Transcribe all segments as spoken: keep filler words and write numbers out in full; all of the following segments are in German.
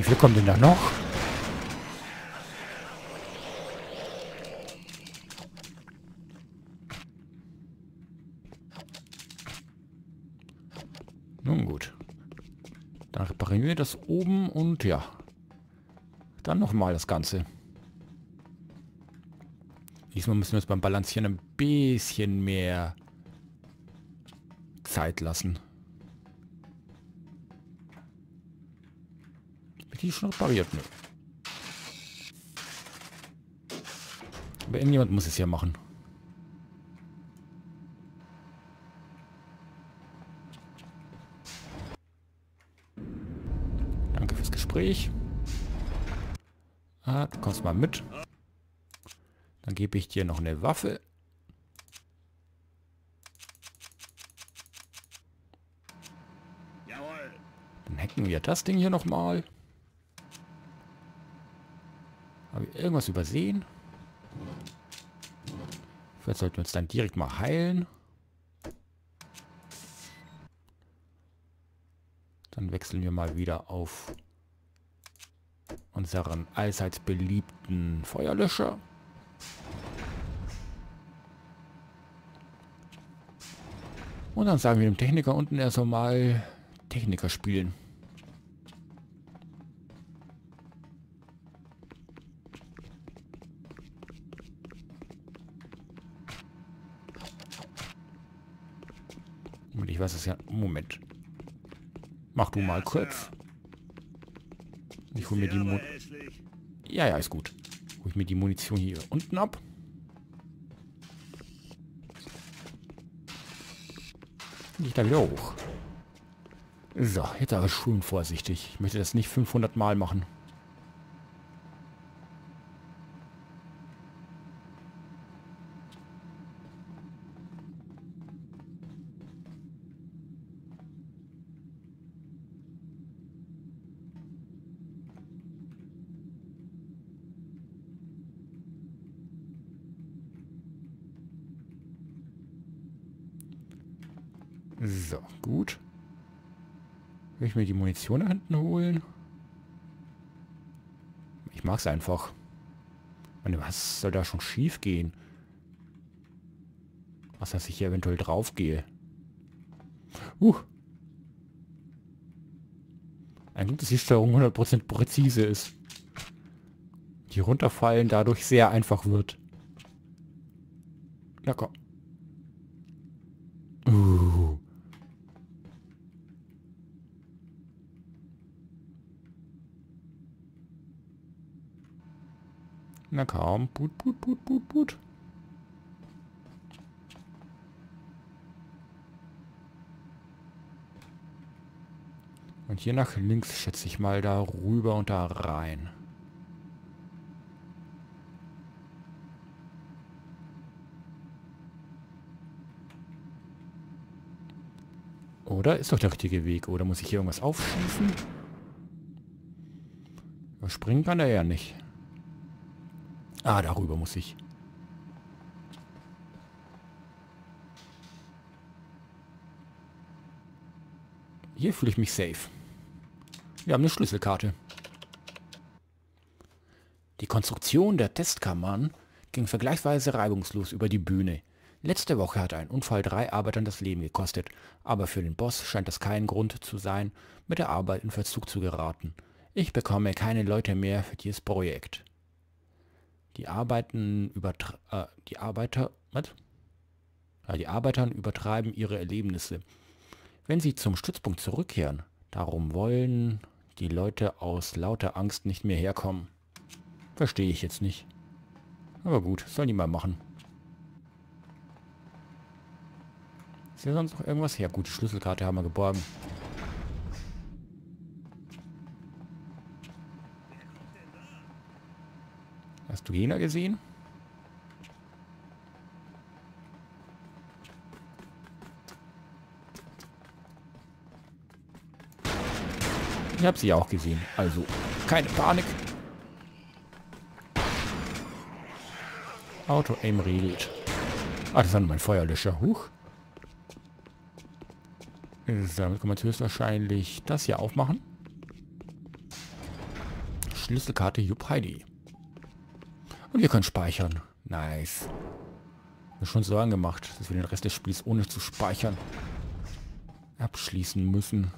Wie viel kommt denn da noch? Nun gut. Dann reparieren wir das oben und ja. Dann nochmal das Ganze. Diesmal müssen wir uns beim Balancieren ein bisschen mehr Zeit lassen. Wird die schon repariert? Nö. Aber irgendjemand muss es ja machen. Danke fürs Gespräch. Ah, du kommst mal mit. Dann gebe ich dir noch eine Waffe. Jawohl. Dann hacken wir das Ding hier nochmal. Habe ich irgendwas übersehen? Vielleicht sollten wir uns dann direkt mal heilen. Dann wechseln wir mal wieder auf unseren allseits beliebten Feuerlöscher. Und dann sagen wir dem Techniker unten erst mal Techniker spielen. Und ich weiß es ja... Moment. Mach du mal kurz. Ich hol mir die Mun... Ja, ja, ist gut. Hol ich mir die Munition hier unten ab. Ich da wieder hoch. So, jetzt aber schon vorsichtig. Ich möchte das nicht fünfhundert Mal machen. So, gut. Will ich mir die Munition da hinten holen? Ich mag's einfach. Meine, was soll da schon schief gehen? Was, dass ich hier eventuell drauf gehe? Uh! Ein Glück, dass die Steuerung hundert Prozent präzise ist. Die runterfallen dadurch sehr einfach wird. Ja, komm. Uh. Na kaum. Put, put, put, put, put. Und hier nach links schätze ich mal da rüber und da rein. Oder? Ist doch der richtige Weg. Oder muss ich hier irgendwas aufschießen? Springen kann er ja nicht. Ah, darüber muss ich. Hier fühle ich mich safe. Wir haben eine Schlüsselkarte. Die Konstruktion der Testkammern ging vergleichsweise reibungslos über die Bühne. Letzte Woche hat ein Unfall drei Arbeitern das Leben gekostet, aber für den Boss scheint das kein Grund zu sein, mit der Arbeit in Verzug zu geraten. Ich bekomme keine Leute mehr für dieses Projekt. Die Arbeiten übertra äh, die Arbeiter, was? Ja, die Arbeitern übertreiben ihre Erlebnisse. Wenn sie zum Stützpunkt zurückkehren, darum wollen die Leute aus lauter Angst nicht mehr herkommen. Verstehe ich jetzt nicht. Aber gut, sollen die mal machen. Ist hier sonst noch irgendwas? Ja gut, die Schlüsselkarte haben wir geborgen. Hast du Gegner gesehen? Ich habe sie auch gesehen. Also, keine Panik. Auto-Aim regelt. Ah, das war mein Feuerlöscher. Huch. So, damit kann man höchstwahrscheinlich das hier aufmachen. Schlüsselkarte, Jupp Heidi. Und wir können speichern. Nice. Mir schon Sorgen gemacht, dass wir den Rest des Spiels ohne zu speichern abschließen müssen.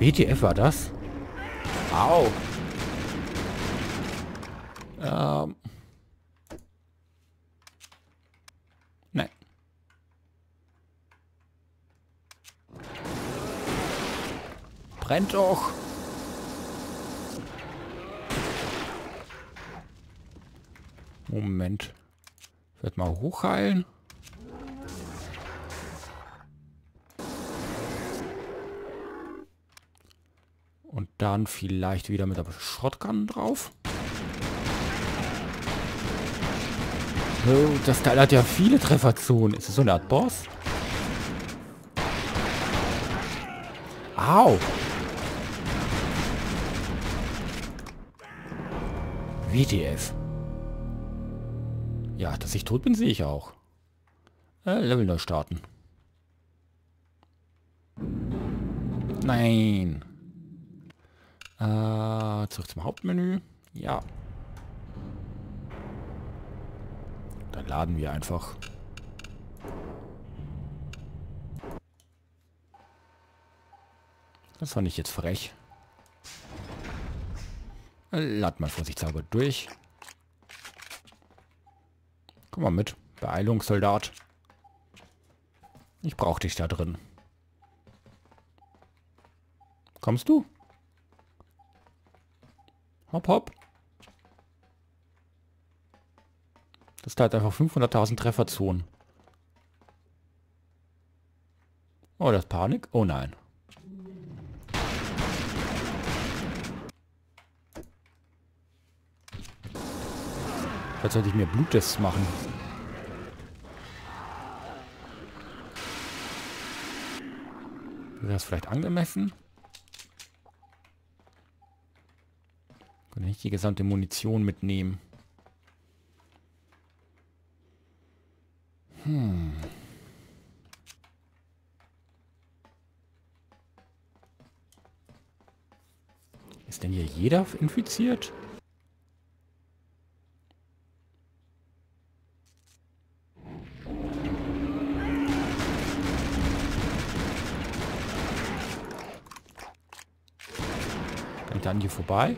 W T F war das? Au! Ähm. Nein. Brennt doch! Moment. Ich werde mal hochheilen. Und dann vielleicht wieder mit der Shotgun drauf. Oh, das Teil hat ja viele Trefferzonen. Ist das so eine Art Boss? Au! W T F. Ja, dass ich tot bin, sehe ich auch. Äh, Level neu starten. Nein! Uh, zurück zum Hauptmenü. Ja. Dann laden wir einfach. Das fand ich jetzt frech. Lad mal vorsichtshalber durch. Komm mal mit. Beeilung, Soldat. Ich brauche dich da drin. Kommst du? Hopp, hopp. Das teilt einfach fünfhunderttausend Trefferzonen. Oh, das ist Panik. Oh nein. Jetzt sollte ich mir Bluttests machen. Wäre das vielleicht angemessen? Nicht die gesamte Munition mitnehmen. Hm. Ist denn hier jeder infiziert? Und dann hier vorbei?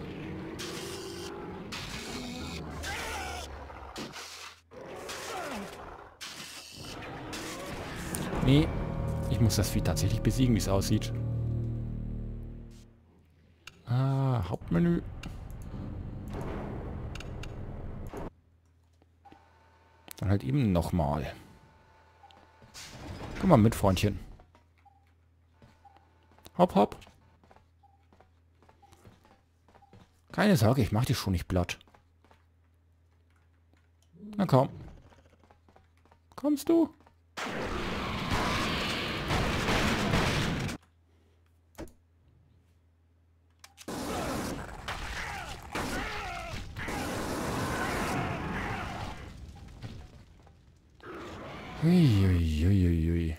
Nee, ich muss das Vieh tatsächlich besiegen, wie es aussieht. Ah, Hauptmenü. Dann halt eben nochmal. Komm mal mit, Freundchen. Hopp, hopp. Keine Sorge, ich mach dich schon nicht platt. Na komm. Kommst du? Uiuiuiui.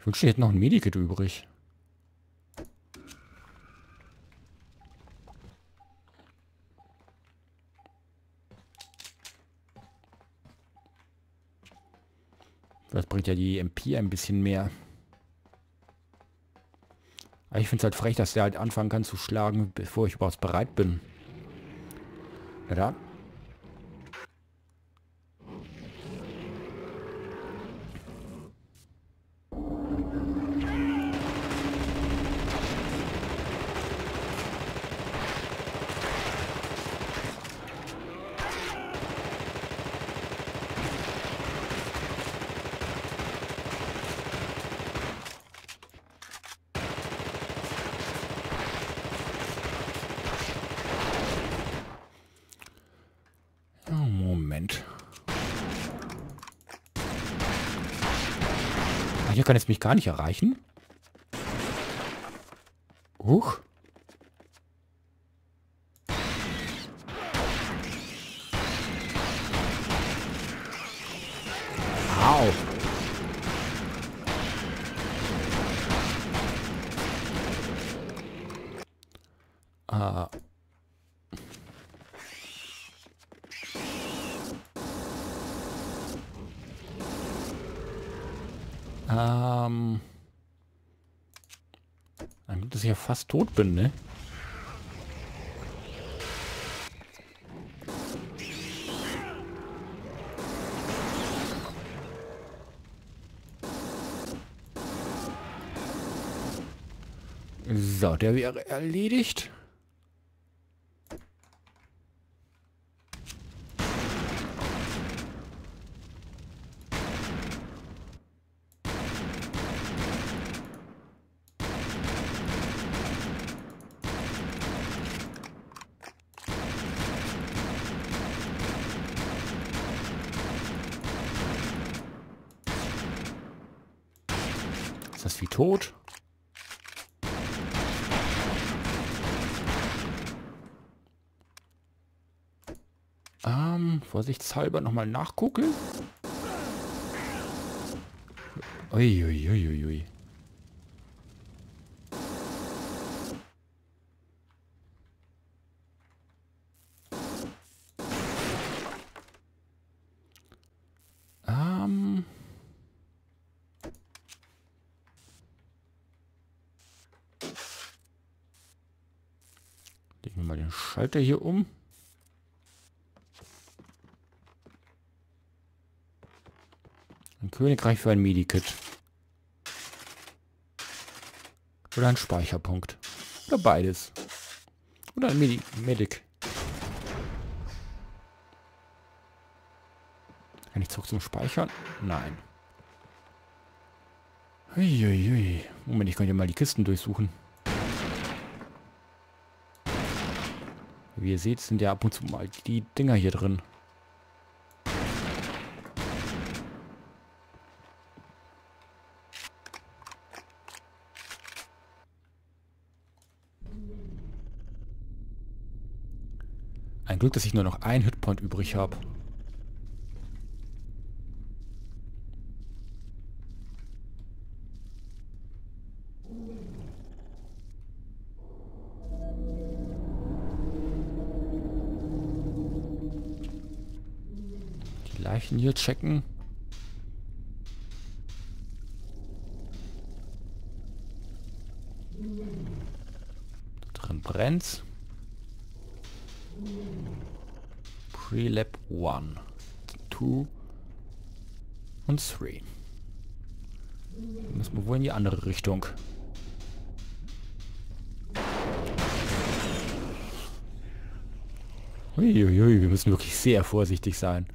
Ich wünschte, ich hätte noch ein Medikit übrig. Das bringt ja die M P ein bisschen mehr. Aber ich finde es halt frech, dass der halt anfangen kann zu schlagen, bevor ich überhaupt bereit bin. Na da. hier kann jetzt mich gar nicht erreichen. Huch. Au. Ah. Ähm. Dann gibt es ja fast tot bin, ne? So, der wäre erledigt. Ist das wie tot? Ähm, vorsichtshalber nochmal nachgucken. Uiuiuiui. Ui, ui, ui. Ähm. Legen wir mal den Schalter hier um. Königreich für ein Medikit. Oder ein Speicherpunkt. Oder beides. Oder ein Medi Medic. Kann ich zurück zum Speichern? Nein. Uiuiui. Moment, ich kann ja mal die Kisten durchsuchen. Wie ihr seht, sind ja ab und zu mal die Dinger hier drin. Ein Glück, dass ich nur noch ein Hitpoint übrig habe. Die Leichen hier checken. Da drin brennt's. Relab eins, zwei und drei. Dann müssen wir wohl in die andere Richtung. Uiuiui, wir müssen wirklich sehr vorsichtig sein.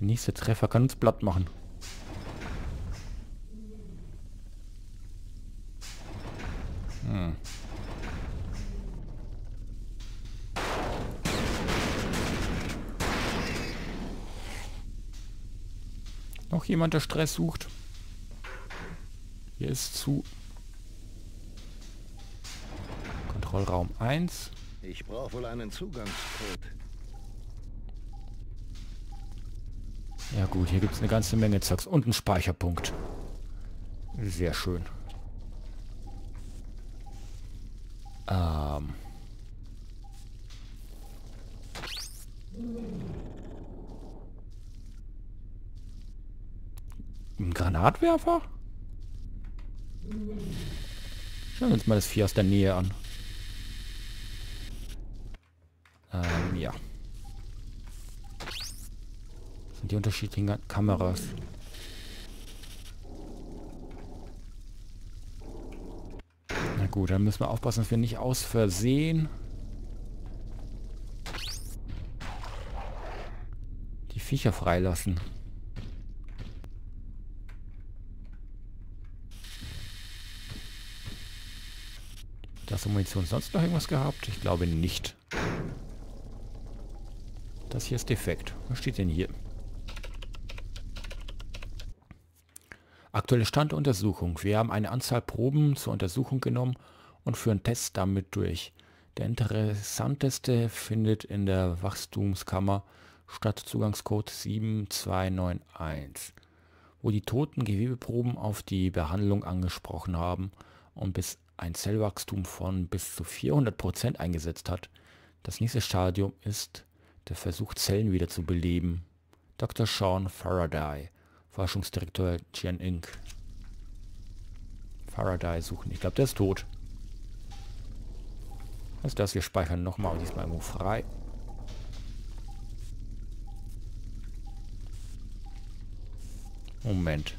Der nächste Treffer kann uns platt machen. Hm. Noch jemand, der Stress sucht. Hier ist zu. Kontrollraum eins. Ich brauche wohl einen Zugangscode. Ja gut, hier gibt es eine ganze Menge Zacks und einen Speicherpunkt. Sehr schön. Ähm. Ein Granatwerfer? Schauen wir uns mal das Vieh aus der Nähe an. Ähm, ja. Das sind die unterschiedlichen Kameras. Na gut, dann müssen wir aufpassen, dass wir nicht aus Versehen die Viecher freilassen. Das Munition sonst noch irgendwas gehabt? Ich glaube nicht. Das hier ist defekt. Was steht denn hier? Aktuelle Stand der Untersuchung. Wir haben eine Anzahl Proben zur Untersuchung genommen und führen Tests damit durch. Der interessanteste findet in der Wachstumskammer statt, Zugangscode sieben zwei neun eins, wo die toten Gewebeproben auf die Behandlung angesprochen haben und bis ein Zellwachstum von bis zu vierhundert Prozent eingesetzt hat. Das nächste Stadium ist der Versuch, Zellen wieder zu beleben. Doktor Sean Faraday, Forschungsdirektor Tien Incorporated. Faraday suchen. Ich glaube, der ist tot. Was ist das? Wir speichern nochmal, diesmal irgendwo frei. Moment.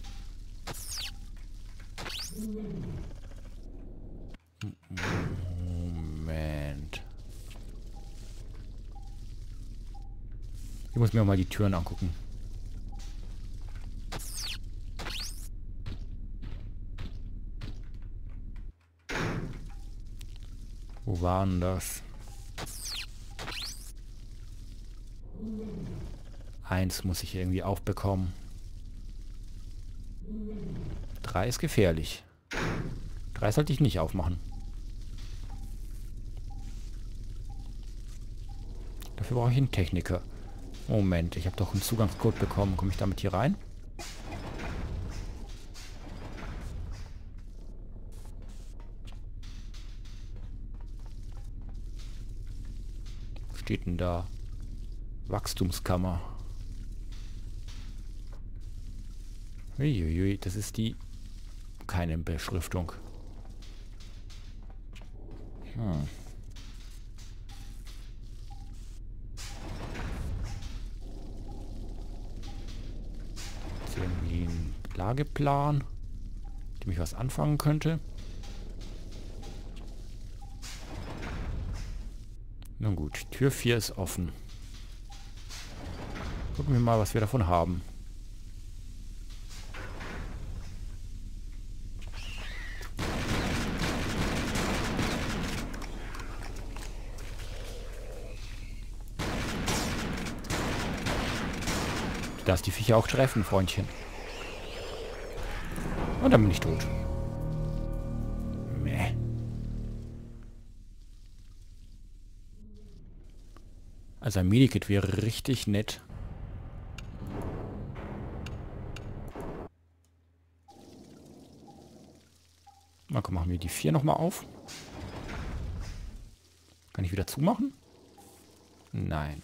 Moment. Ich muss mir auch mal die Türen angucken. Wo waren das? Eins muss ich irgendwie aufbekommen. Drei ist gefährlich. Drei sollte ich nicht aufmachen. Dafür brauche ich einen Techniker. Moment, ich habe doch einen Zugangscode bekommen. Komme ich damit hier rein? Steht denn da? Wachstumskammer. Uiuiui, das ist die... keine Beschriftung. Hm. Ist irgendwie ein Lageplan, mit dem ich was anfangen könnte. Nun gut, Tür vier ist offen. Gucken wir mal, was wir davon haben. Du darfst die Viecher auch treffen, Freundchen. Und dann bin ich tot. Mäh. Also ein Medikit wäre richtig nett. Mal komm, machen wir die vier nochmal auf. Kann ich wieder zumachen? Nein.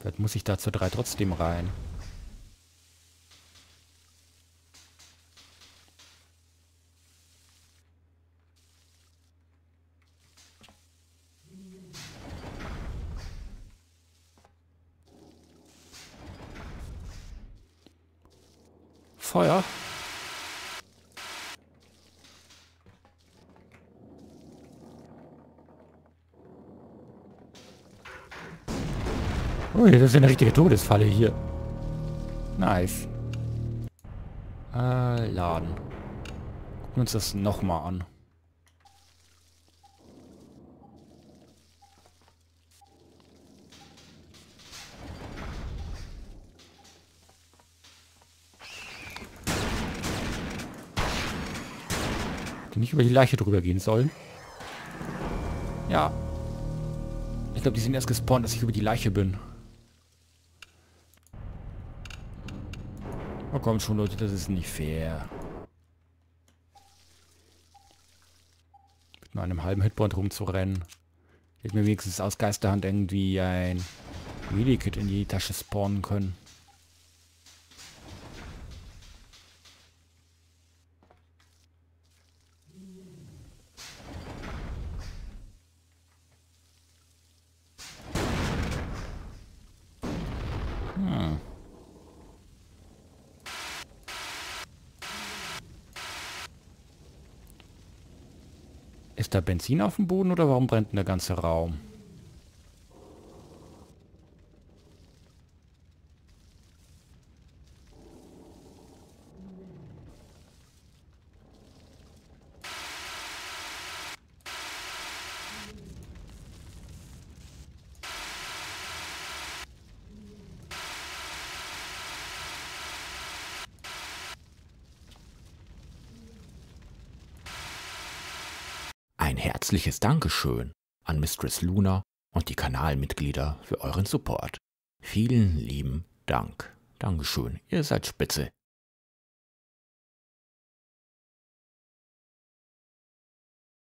Vielleicht muss ich da zur drei trotzdem rein. Feuer. Ui, das ist eine richtige Todesfalle hier. Nice. Äh, laden. Gucken wir uns das nochmal an. Die nicht über die Leiche drüber gehen sollen. Ja. Ich glaube, die sind erst gespawnt, dass ich über die Leiche bin. Oh, kommt schon, Leute, das ist nicht fair. Mit nur einem halben Hitpoint rumzurennen. Ich hätte mir wenigstens aus Geisterhand irgendwie ein Medikit in die Tasche spawnen können. Ist da Benzin auf dem Boden oder warum brennt denn der ganze Raum? Ein herzliches Dankeschön an Mistress Luna und die Kanalmitglieder für euren Support. Vielen lieben Dank. Dankeschön, ihr seid spitze.